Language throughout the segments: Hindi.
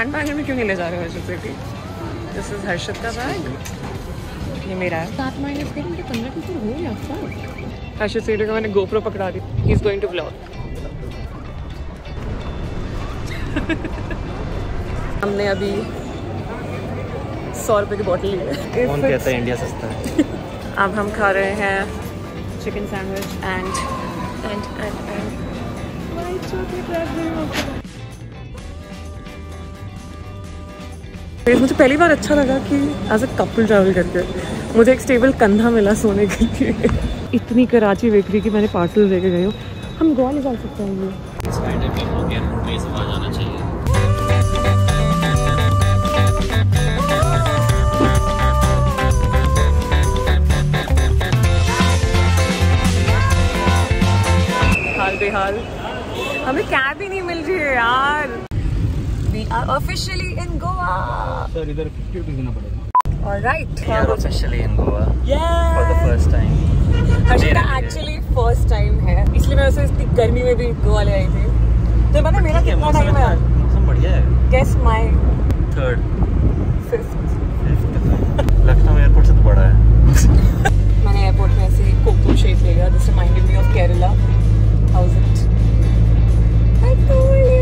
हैंड बैग में क्यों नहीं ले जा रहे हो हर्षित सेठी? दिस इज हर्षित का बैग, ये मेरा है। 7 माइनस करेंगे 15 की तो हो ही लगता। हर्षित सेठी का मैंने गोप्रो पकड़ा दी, he is going to vlog. हमने अभी 100 रुपए की बॉटल ली है। कौन कहता है इंडिया सस्ता है? अब हम खा रहे हैं chicken sandwich and white chocolate wrap. मुझे पहली बार अच्छा लगा कि एज अ कपल ट्रैवल करके मुझे एक स्टेबल कंधा मिला सोने के लिए। इतनी कराची बेकरी की मैंने पार्सल लेके गई हूँ। हम गोवा ले जा सकते हैं, बेहाल हमें कैब ही नहीं मिल रही है यार। We are officially in Goa. Sir इधर 50 देना पड़ेगा। All right. We are officially in Goa. Yeah. For the first time. हर्षित का actually first time है, इसलिए मैं उसे इतनी गर्मी में भी गोवा ले आई थी। तो मैंने मेरा कितना टाइम है यार? मौसम बढ़िया है। Guess my third. Fifth. Lucknow airport से तो बड़ा है। मैंने एयरपोर्ट में ऐसे कोको शेक ले लिया, this reminded me of Kerala. How is it? I told you.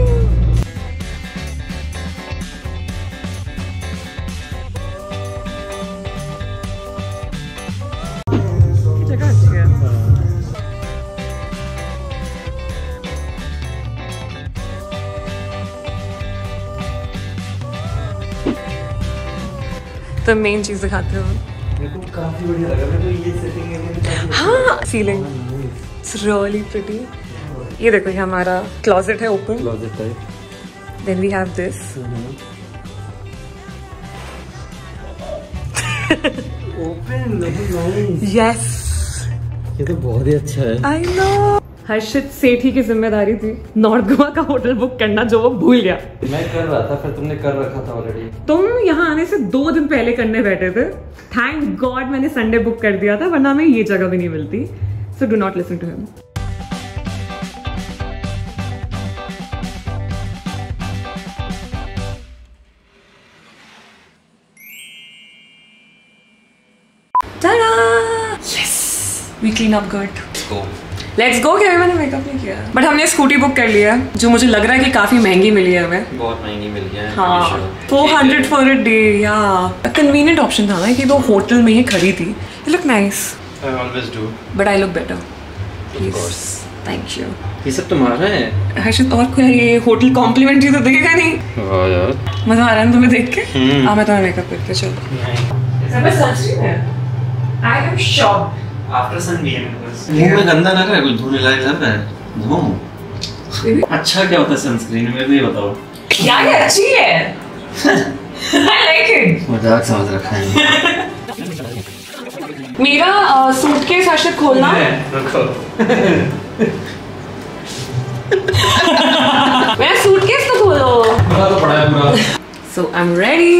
जगह अच्छी है। तो मेन चीज दिखाते हो। देखो काफी बढ़िया लगा मेरे को ये सेटिंग है। हाँ सीलिंग। It's really pretty. ये देखो ये हमारा क्लोजेट है, open closet type. Then we have this. Open. Yes, ये तो बहुत ही अच्छा है। आई नो हर्षित सेठी की जिम्मेदारी थी नॉर्थ गोवा का होटल बुक करना, जो वो भूल गया। मैं कर रहा था, फिर तुमने कर रखा था ऑलरेडी। तुम यहाँ आने से 2 दिन पहले करने बैठे थे। थैंक गॉड मैंने संडे बुक कर दिया था, वरना हमें ये जगह भी नहीं मिलती। So do not listen to him. Ta-da! Yes, we clean up good. Let's go. Let's go क्या मैंने मेकअप नहीं किया, बट हमने स्कूटी बुक कर लिया है, जो मुझे लग रहा है कि काफी महंगी मिली है हमें। बहुत महंगी मिल गया है। हाँ, 400 फॉर अ डे। या कन्वीनियंट ऑप्शन था ना कि वो होटल में ही खड़ी थी। Look nice. I always do. But I look better. Of course. Thank you. ये सब तुम्हारा है हर्षित, और कोई ये होटल कॉम्प्लीमेंट ही तो देगा नहीं। वाह यार, मजा आ रहा है तुम्हें देख के। आ मैं तुम्हें मेकअप करके चलूं। नहीं मैं सोच रही हूं, I am shock. After sun भी है मेरे को। गंदा लग रहा है, कुछ धोने लायक लग रहा है? धो। अच्छा क्या होता है सनस्क्रीन में, ये बताओ। यार ये अच्छी है, आई लाइक इट। मजाक समझ रखा है। मेरा सूटकेस हर्षित खोलना। रखो। मेरा सूटकेस तो खोलो। बड़ा तो पड़ा है पूरा। So I'm ready.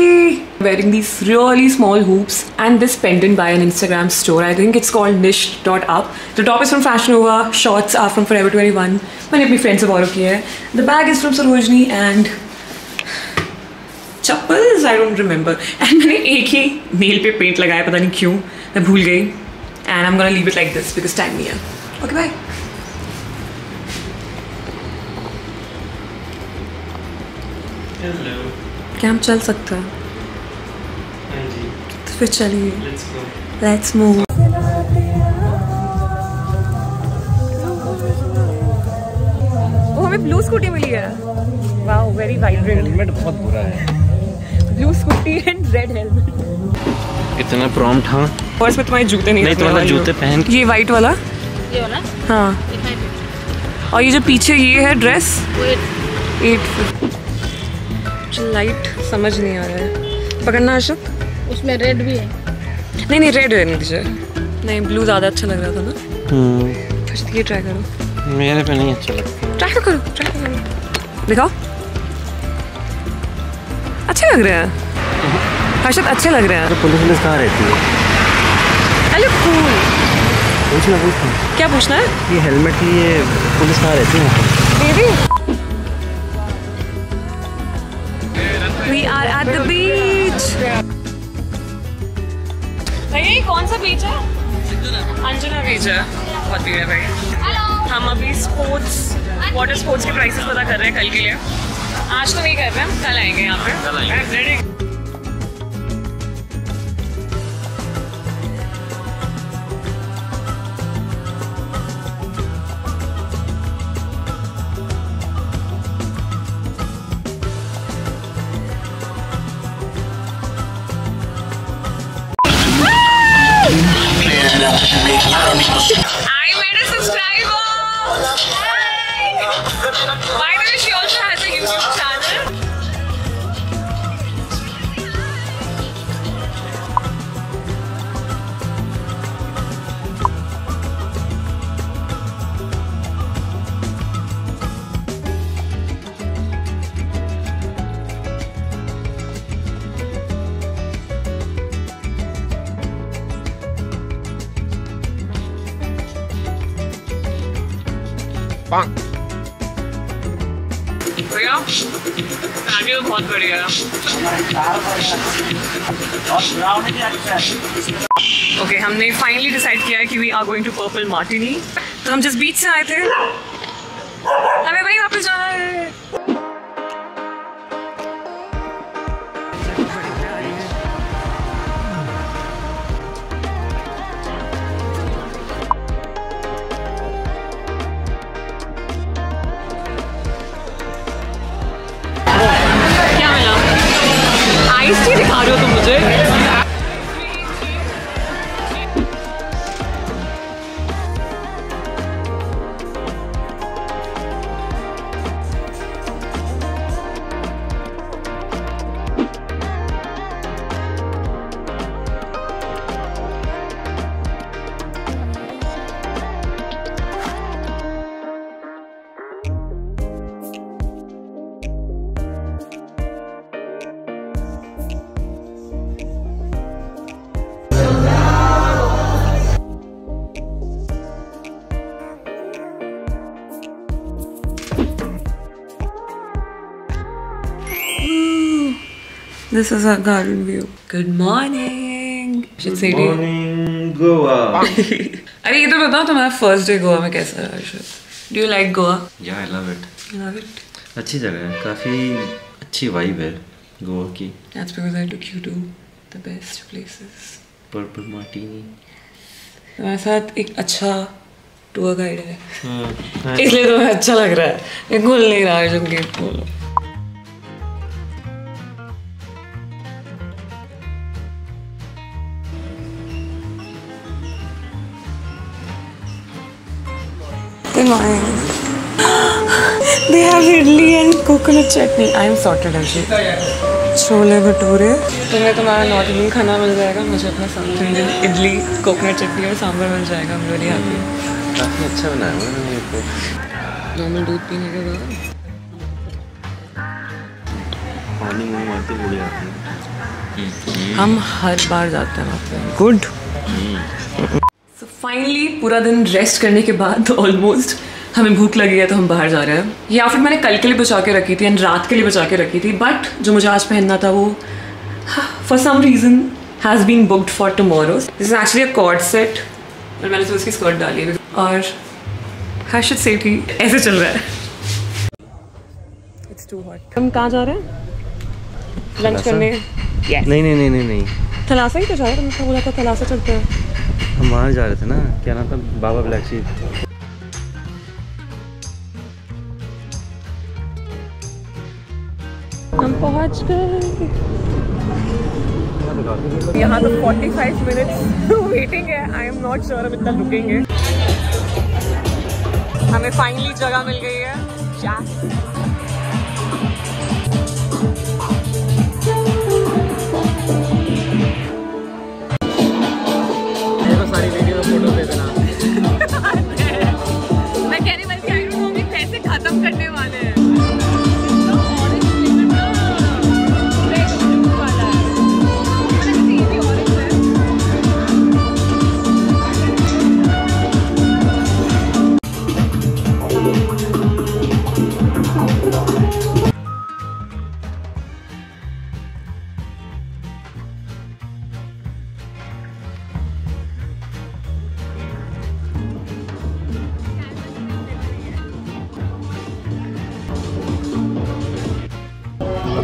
Wearing these really small hoops and this pendant by an Instagram store. I think it's called niche.up. The top is from Fashion Nova. Shorts are from Forever 21. मैंने अपनी फ्रेंड से बोरो किया है। The bag is from Sarojini and chappals I don't remember. And मैंने एक ही nail पे paint लगाया, पता नहीं क्यों, मैं भूल गई। And I'm gonna leave it like this because time नहीं है. Okay, bye. Hello. क्या हम चल सकते हैं? हाँ जी. तो फिर चलिए. Let's go. Let's move. वो हमें blue scooty मिली है. Wow, very vibrant. Helmet बहुत बुरा है. Blue scooty and red helmet. इतना प्रॉम्प्ट। हाँ और इसमें तुम्हारे जूते नहीं, तुम्हारे जूते पहन। ये वाइट वाला, ये वाला। हाँ, और ये जो पीछे ये है ड्रेस 850। लाइट समझ नहीं आ रहा है, पकड़ना हर्षित। उसमें रेड भी है। नहीं नहीं रेड रहने दीजिए, नहीं ब्लू ज़्यादा अच्छा लग रहा था ना। हर्षित ये ट्राई करो। मेरे पे नहीं अच्छा लगता। ट्राई करो, ट्राई करो, दिखाओ। अच्छा लग रहा है हर्षित, अच्छे लग रहे हैं। तो पुलिस कहाँ रहती है? Hello cool. पूछना क्या पूछना है? ये हेलमेट की ये पुलिस कहाँ रहती है? Baby We are at the beach. Hey, kaun sa beach hai? Anjuna Beach है. बहुत भीड़ है भाई. हम अभी sports, water sports के prices पता कर रहे हैं कल के लिए. आज तो नहीं कर रहे हैं. कल आएंगे यहाँ पे. कल आएंगे. I made a subscriber! By the way, she also has a YouTube channel. Bang. भैया, पानी तो बहुत बढ़ गया. Okay, हमने finally decide किया है कि we are going to Purple Martini. तो हम जिस बीच से आए थे, हमें वहीं वापस जाना है. दिखा रहे हो तुम मुझे. This is our garden view. Good morning. Good morning, Goa. अरे ये तो बताओ तुम्हारा first day गोवा में कैसा रहा हर्षित? Do you like Goa? Yeah, I love it. You love it? अच्छी जगह है, काफी अच्छी vibe है गोवा की. That's because I took you to the best places. Purple Martini. तुम्हारे साथ एक अच्छा tour guide है. इसलिए तुम्हें अच्छा लग रहा है. मैं घुल नहीं रहा हूँ गेट खोलो. They have idli and coconut chutney. I am sorted Harshit. Chole bhature. तुम्हें तुम्हारा North Indian खाना मिल जाएगा, मुझे अपना South Indian idli, coconut chutney और सांभर मिल जाएगा. I'm really happy. काफी अच्छा बनाया मैंने ये तो. नॉर्मल दूध पीने के बाद. पानी मुँह आते ही बढ़िया है. हम हर बार जाते हैं वहाँ पे. Good. फाइनली पूरा दिन रेस्ट करने के बाद ऑलमोस्ट हमें भूख लगी है तो हम बाहर जा रहे हैं. ये आउटफिट मैंने कल के लिए बचा के रखी थी एंड रात के लिए बचा के रखी थी, बट जो मुझे आज पहनना था वो for some reason has been booked for tomorrow. This is actually a cord set और मैंने तो उसकी स्कर्ट डाली है और हर्षित सेठी ऐसे चल रहा है. It's too hot. हम कहाँ जा रहे हैं लंच करने? नहीं थलासा ही तो जा रहे हैं. तुमने बोला था थलासा चलते हैं. हम वहाँ जा रहे थे ना, क्या नाम था, बाबा ब्लैक शीप. हम पहुँच गए. यहाँ तो 45 मिनट्स वेटिंग है. आई एम नॉट श्योर अब इतना रुकेंगे. हमें फाइनली जगह मिल गई है.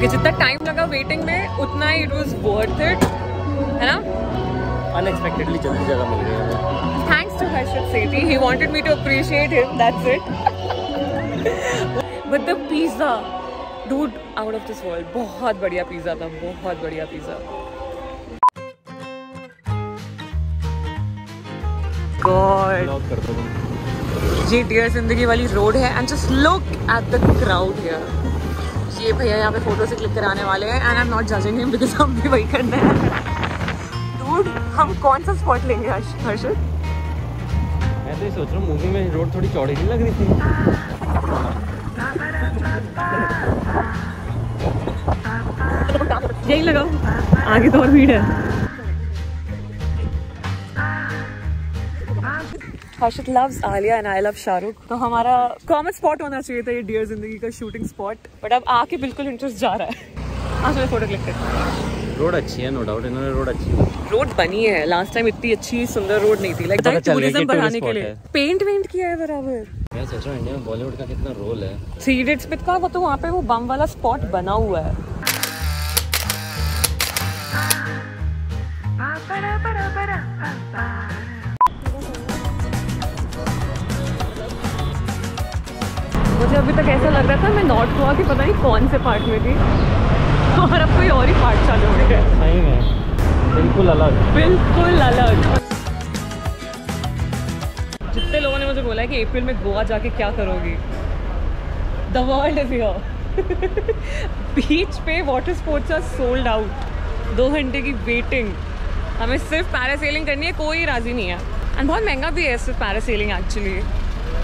लगे, जितना टाइम लगा वेटिंग में उतना ही इट वॉज वर्थ इट, है ना। अनएक्सपेक्टेडली जल्दी जगह मिल गई है, thanks to Harshit Sethi, he wanted me to appreciate him, that's it. But the pizza dude out of this world, बहुत बढ़िया पिज़्ज़ा था, बहुत बढ़िया पिज़्ज़ा। गॉड, ये डियर जिंदगी वाली रोड है and just look at the crowd here. ये भैया यहाँ पे फोटो से क्लिक कराने वाले हैं and I am not judging him because हम भी वही करना है। डूड, हम कौन सा स्पॉट लेंगे हर्षित? मैं तो ये सोच रहा हूँ मूवी में रोड थोड़ी चौड़ी नहीं लग रही थी? यही लगाओ, आगे तो और भीड़ है। हर्षित loves Alia and I love Shahrukh, तो हमारा कॉमन स्पॉट होना चाहिए था ये डियर जिंदगी का शूटिंग स्पॉट, बट अब आके बिल्कुल इंटरेस्ट जा रहा है। आज मैं फोटो क्लिक करती। रोड अच्छी है, नो डाउट, इन्होंने रोड अच्छी है। रोड बनी है, लास्ट टाइम इतनी अच्छी सुंदर रोड नहीं थी, लाइक टूरिज्म बढ़ाने के लिए पेंट वेंट किया है बराबर। मैं सोच रहा हूं इंडिया में बॉलीवुड का कितना रोल है। थ्री इडियट्स पे था वो, तो वहाँ पे वो बम वाला स्पॉट बना हुआ है। मुझे अभी तक ऐसा लग रहा था मैं नॉर्थ गोवा की पता नहीं कौन से पार्ट में थी, और अब कोई और ही पार्ट चालू हो गया। सही में बिल्कुल अलग, बिल्कुल अलग। जितने लोगों ने मुझे बोला है कि अप्रैल में गोवा जाके क्या करोगी, the world is here. Beach पे water sports are sold out, 2 घंटे की वेटिंग, हमें सिर्फ पैरासेलिंग करनी है, कोई राजी नहीं है। एंड बहुत महंगा भी है सिर्फ पैरासेलिंग एक्चुअली,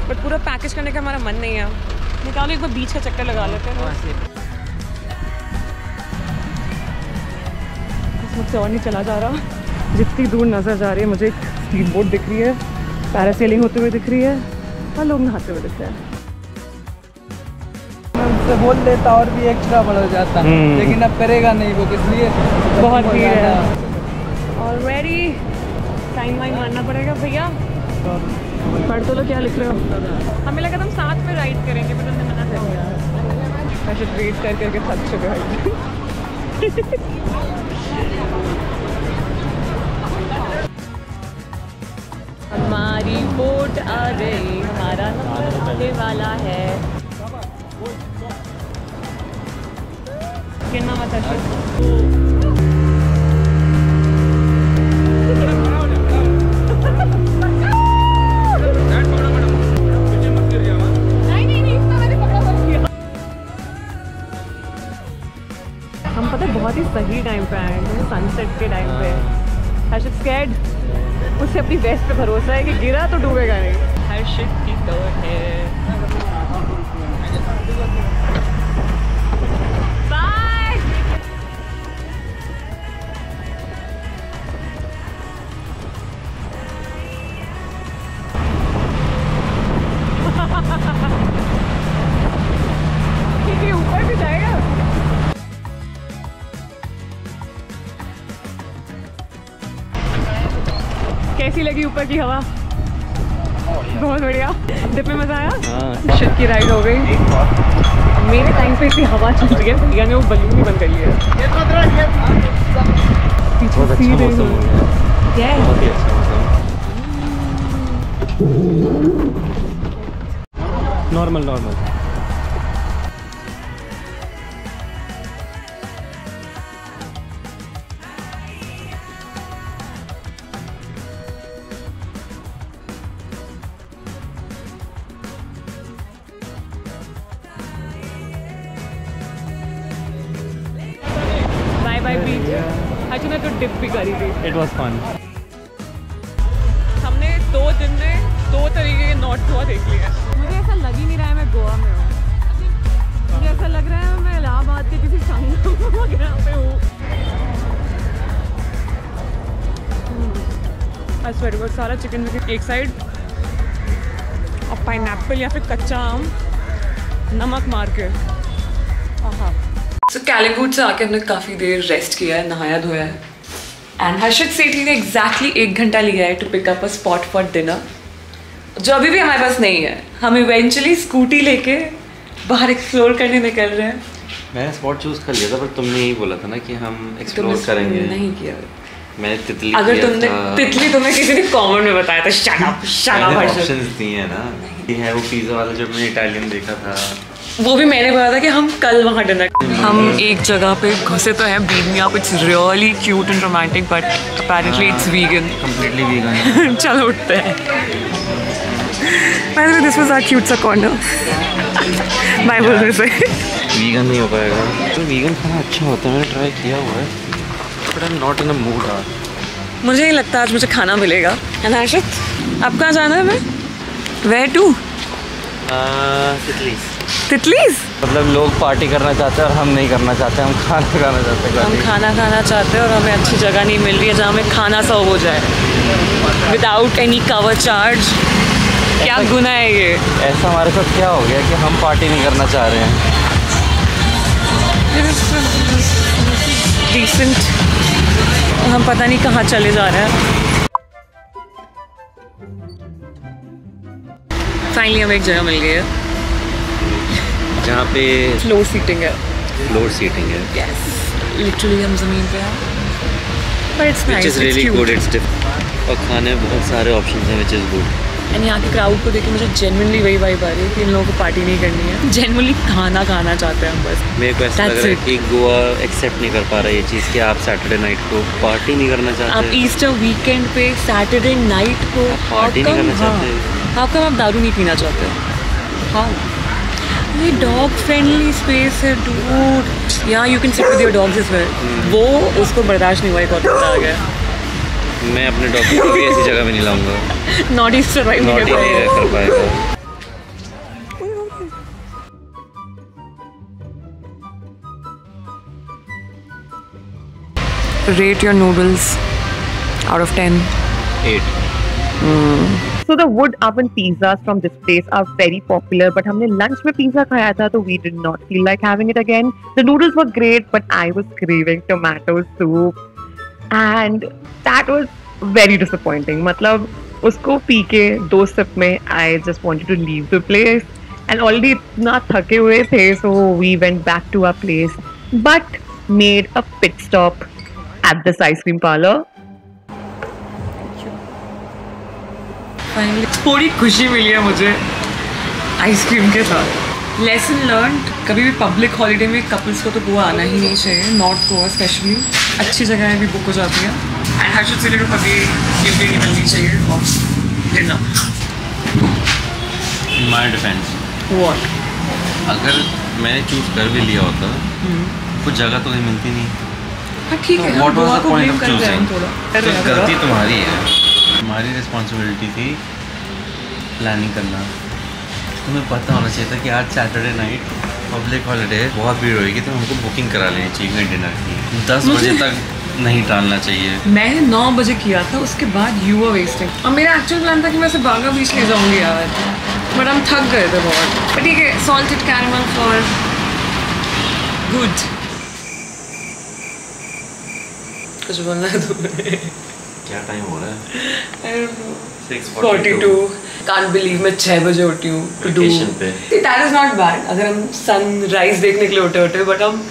बट पूरा पैकेज करने का हमारा मन नहीं है। निकालो एक बार बीच का चक्कर लगा लेते हैं। मुझसे और नहीं चला जा रहा, जितनी दूर नजर जा रही है मुझे एक स्पीड बोट दिख रही है, पैरासेलिंग होते हुए दिख रही है और लोग नहाते हुए दिख रहे हैं। मैं उनसे बोल देता और भी एक्स्ट्रा बढ़ जाता, लेकिन अब करेगा नहीं वो, इसलिए बहुत भीड़ है। ऑलरेडी टाइम वाइन मारना पड़ेगा भैया। पढ़ तो लो क्या लिख रहे हो। हमें लगा तुम साथ में राइड करेंगे, पर तुमने मना कर दिया। हर्षित वेट कर करके थक चुके हैं। हमारी बोट आ गई, हमारा नंबर आने वाला है। कहना मत हर्षित। बहुत ही सही टाइम पे आए हैं, सनसेट के टाइम पे। हर्षित स्कैड, उससे अपनी वेस्ट पे भरोसा है कि गिरा तो डूबेगा नहीं। हर्षित की दौड़ है। बाय। ठीक है, ऊपर भी जाएगा। कैसी लगी ऊपर की हवा? बहुत बढ़िया। ट्रिप में मजा आया? हर्षित की राइड हो गई। मेरे टाइम पे इतनी हवा चल रही है, भैया ने वो बलून भी बंद कर लिया है। नॉर्मल नॉर्मल अर्जुन ने तो डिप भी करी थी। It was fun. हमने 2 दिन में 2 तरीके के नॉर्थ गोवा देख लिए। मुझे ऐसा लग ही नहीं रहा है मैं गोवा में हूँ, मुझे ऐसा लग रहा है मैं इलाहाबाद के किसी संगम वगैरह पे हूँ। अच्छा, सारा चिकन विकन एक साइड और पाइनएप्पल या फिर कच्चा आम नमक मार के। हाँ, सो कैलीवुड से आके हमने काफ़ी देर रेस्ट किया है, नहाया धोया है। एंड हर्षित सेठी ने एग्जैक्टली 1 घंटा लिया है to pick up a spot for dinner, जो अभी भी हमारे पास नहीं है। हम इवेंचुअली स्कूटी लेके बाहर एक्सप्लोर करने निकल रहे हैं। मैंने स्पॉट चूज कर लिया था, पर तुमने ही बोला था ना कि हम एक्सप्लोर करेंगे। नहीं किया मैंने तितली। अगर तुमने तितली तुम्हें किसी ने कमेंट में बताया था शट अप ऑप्शंस दिए ना, ये है वो पिज़्ज़ा वाला जो मैंने इटालियन देखा था, वो भी मैंने बोला था कि हम कल वहाँ डिनर। हम एक जगह पे घुसे तो हैं, बीमिया, it's really cute and romantic but apparently it's vegan, completely vegan. चलो उठते हैं। By the way this was our cute सा कॉर्नर। बाय बोल रहे थे वीगन नहीं हो पाएगा, तो वीगन खाना अच्छा होता है, मैंने ट्राई किया हुआ है but I am not in a mood. मुझे नहीं लगता आज मुझे खाना मिलेगा। एंड हर्षित आप कहाँ जाना है? मैं वेयर टू? तितलीज। मतलब लोग पार्टी करना चाहते हैं और हम नहीं करना चाहते, हम खाना खाना चाहते हैं। हम खाना खाना चाहते हैं और हमें अच्छी जगह नहीं मिल रही है जहाँ हमें खाना सर्व हो जाए विदाउट एनी कवर चार्ज। क्या गुनाह है ये? ऐसा हमारे साथ क्या हो गया कि हम पार्टी नहीं करना चाह रहे हैं? डिसेंट। हम पता नहीं कहाँ चले जा रहे हैं। फाइनली हमें एक जगह मिल गई है जहाँ पे फ्लोर सीटिंग है। फ्लोर सीटिंग है, यस। लिटरली हम जमीन पे हैं but it's nice, it's really good, it's different. और खाने में बहुत सारे ऑप्शन हैं व्हिच इज गुड। एंड यहाँ के क्राउड को देख के मुझे जेन्युइनली वही वाइब आ रही है कि इन लोगों को पार्टी नहीं करनी है, जेन्युइनली खाना खाना चाहते हैं हम बस। मेरे को ऐसा लग रहा है कि गोवा एक्सेप्ट नहीं कर पा रहा है ये चीज़ कि आप सैटरडे नाइट को पार्टी नहीं करना चाहते, आप ईस्टर वीकेंड पे सैटरडे नाइट को पार्टी नहीं करना चाहते, आपका आप दारू नहीं पीना चाहते। हाँ, ये डॉग फ्रेंडली स्पेस है डूड, यहाँ you can sit with your dogs as well. वो उसको बर्दाश्त नहीं हुआ, एक और आ गया। मैं अपने डॉक्टर को भी ऐसी जगह में नहीं लाऊंगा। नॉट ईस्ट सर्वाइव नहीं कर पाएगा। Rate your noodles out of 10. 8. So the wood oven pizzas from this place are very popular, but हमने lunch में pizza खाया था, तो we did not feel like having it again. The noodles were great, but I was craving tomato soup. And that was very disappointing. मतलब उसको पी के 2 सिप में I just wanted to leave the place. And already इतना थके हुए थे, so we went back to our place, but made a pit stop at this ice cream parlor. Finally, थोड़ी खुशी मिली है मुझे ice cream के साथ। लेसन लर्न्ड, कभी भी पब्लिक हॉलीडे में कपल्स को तो गोवा आना ही नहीं चाहिए, नॉर्थ गोवा स्पेशली। अच्छी जगह भी बुक हो जाती है। एंड हर्षित सेठी को कभी गिफ्ट नहीं मिलनी चाहिए। इन माय डिफेंस व्हाट, अगर मैंने चूज कर भी लिया होता कुछ जगह तो नहीं मिलती नहीं। ठीक है, what was the point of choosing? गलती तुम्हारी है, तुम्हारी रिस्पॉन्सिबिलिटी थी प्लानिंग करना। तुम्हें पता होना चाहिए था कि आज सैटरडे नाइट पब्लिक हॉलीडे बहुत भीड़ होगी, तो हमको बुकिंग करा लेनी चाहिए डिनर की। 10 बजे तक नहीं टालना चाहिए। मैंने 9 बजे किया था, उसके बाद यू आर वेस्टिंग। और मेरा एक्चुअल प्लान था कि मैं उसे बागा बीच ले जाऊँगी यार, बट हम थक गए थे बहुत। बट ठीक है, सॉल्टेड कैरमल फॉर गुड। कुछ बोलना है तुम्हें? क्या टाइम हो रहा है? 6:42। Can't believe मैं 6 बजे उठी हूँ to do. That is not bad. अगर हम sunrise देखने के लिए उठे बट हम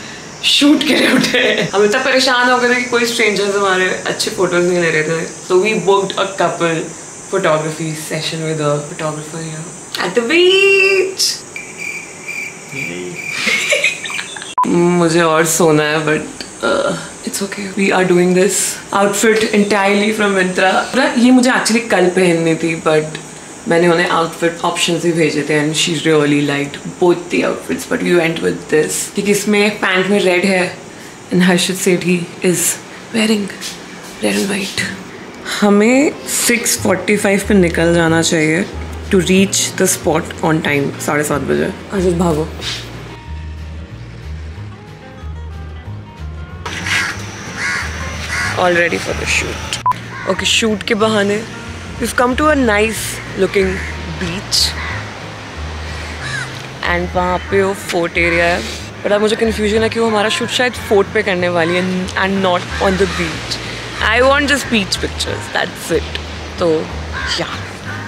शूट के लिए उठे। हम इतना परेशान हो गए थे कि कोई स्ट्रेंजर्स हमारे अच्छे फोटोज नहीं ले रहे थे। So we booked a couple photography session with a photographer here at the beach. मुझे और सोना है but it's okay. We are doing this outfit entirely from Vintra. ये मुझे actually कल पहननी थी but मैंने उन्हें आउटफिट ऑप्शंस भी भेजे थे and she really liked both the outfits but we went with this. क्योंकि इसमें पैंट में रेड है and Harshit Sethi is wearing red and white. हमें 6:45 पे निकल जाना चाहिए to reach the spot on time 7:30 बजे। हर्षित भागो। All ready for the shoot. Okay, shoot के बहाने We've come to a nice looking beach and वहाँ पे वो फोर्ट एरिया है। पर अब मुझे कन्फ्यूजन है कि वो हमारा शूट शायद फोर्ट पे करने वाली है and not on the beach. I want just beach pictures, that's it. तो yeah,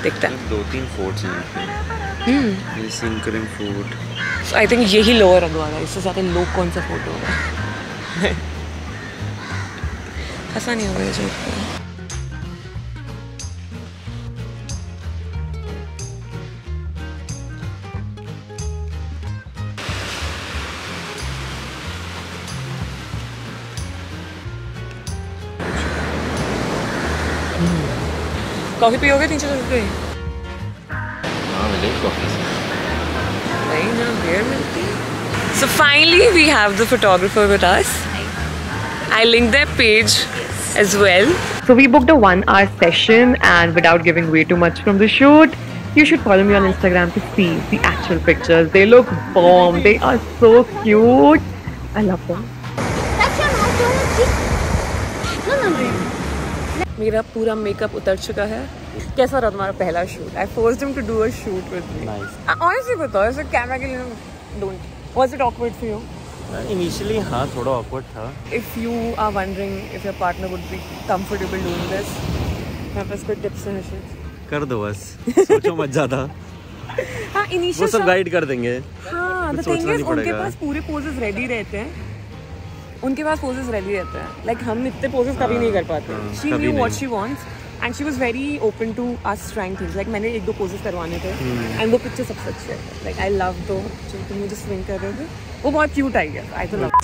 देखते हैं। 2-3 फोर्ट्स हैं। ये Sinquerim food. So I think यही लोअर अगवाड़ा है, इससे ज़्यादा लो कौन सा फूड होगा? ऐसा नहीं होगा ये चीज़। कॉफी पियोगे ₹300? हाँ मिलेगी कॉफी। नहीं ना बेयर मिलती। So finally we have the photographer with us. I linked their page as well. So we booked a 1-hour session and without giving way too much from the shoot, you should follow me on Instagram to see the actual pictures. They look bomb. They are so cute. I love them. मेरा पूरा मेकअप उतर चुका है। कैसा रहा तुम्हारा पहला shoot? I forced him to do a shoot with me. Nice. Honestly बताओ, ऐसे कैमरा के लिए don't. Was it awkward for you? Initially हाँ, थोड़ा awkward था. If you are wondering if your partner would be comfortable doing this, मैं बस कुछ tips and hints. कर दो बस. सोचो मत ज़्यादा. हाँ initially. वो सब guide कर देंगे. हाँ, the thing is उनके पास पूरे poses ready रहते हैं. उनके पास पोजेस रेडी रहते हैं, like हम इतने पोजेस कभी नहीं कर पाते। She knew what she wants and she was very open to us trying things। Like मैंने 1-2 पोजेस करवाने थे, and वो पिक्चर सबसे अच्छे हैं। Like I love दो, जो तुम मुझे स्विंग कर रहे थे, वो बहुत क्यूट आई है। I तो love।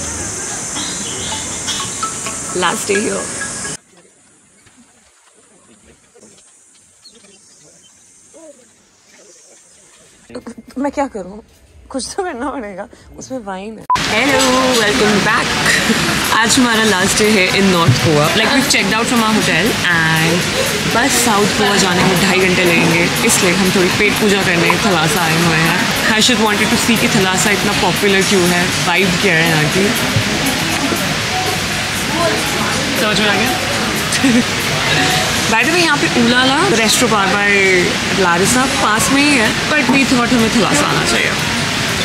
Last day here. मैं क्या करूँ? कुछ तो करना पड़ेगा। उसमें वाइन है। Hello, welcome back. आज हमारा last day है in North Goa. Like we've checked out from our hotel and बस South Goa जाने में 2.5 घंटे लगेंगे. इसलिए हम थोड़ी पेट पूजा करने थलासा आए हुए हैं. Harshit wanted to see कि थलासा इतना popular क्यों है, vibe क्या है यहाँ की. समझ में आ गया? By the way यहाँ पे Ulala restaurant bar by Larissa पास में ही है. But we thought हमें थलासा आना चाहिए.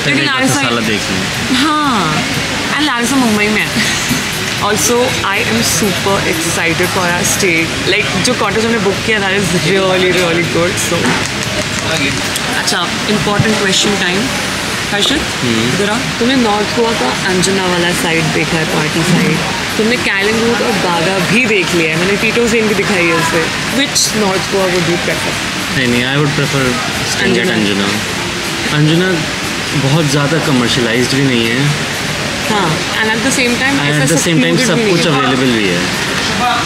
लेकिन लारिसा देखी हाँ एंड लारिसा मुंबई में है also I am super excited for our stay like जो कॉटेज हमने बुक किया that is really really good so अच्छा इम्पॉर्टेंट क्वेश्चन टाइम हर्षित जरा तुमने नॉर्थ गोवा का अंजुना वाला साइड देखा है पार्टी साइड तुमने कैलंगूट और बागा भी देख लिया है मैंने टीटो सेन भी दिखाई है उससे which north Goa would you prefer नहीं नहीं I would prefer staying at Anjuna Anjuna बहुत ज़्यादा कमर्शलाइज्ड भी नहीं है हाँ and at the same time सब कुछ अवेलेबल भी है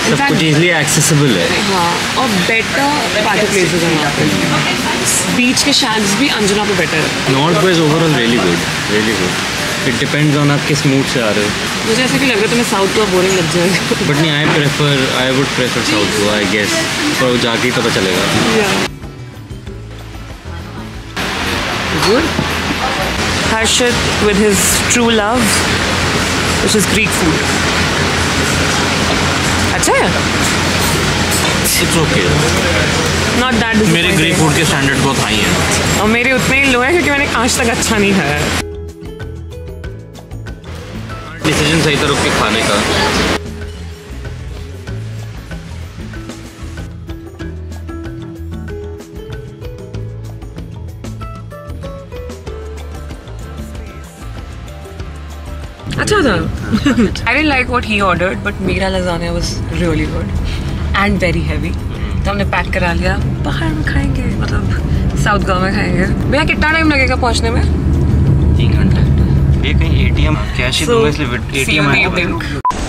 सब कुछ इजीली एक्सेसिबल है हाँ और बेटर पार्टी प्लेसेस हैं यहाँ पे बीच के शैक्स भी अंजुना पे बेटर है north Goa is overall really good it depends on आप किस मूड से आ रहे हो मुझे ऐसा कि लग रहा है तुम्हें साउथ गोवा बोरिंग लग जाएगा बट नहीं I would prefer south Goa I guess पर जाके ही पता चलेगा good Harshit with his true love, which is Greek food. अच्छा है? It's okay. Not that disappointing. मेरे Greek food के standard बहुत high हैं। और मेरे उतने ही low हैं क्योंकि मैंने आज तक अच्छा नहीं खाया। Decision सही था रुक के खाने का। अच्छा था। I didn't like what he ordered, but मेरा lasagna was really good and very heavy. तो हमने पैक करा लिया। बाहर में खाएंगे, मतलब South Goa में खाएंगे। भैया कितना टाइम लगेगा पहुँचने में? 3 घंटे। ये कहीं ATM कैश ही दूँगा इसलिए ATM आएगा।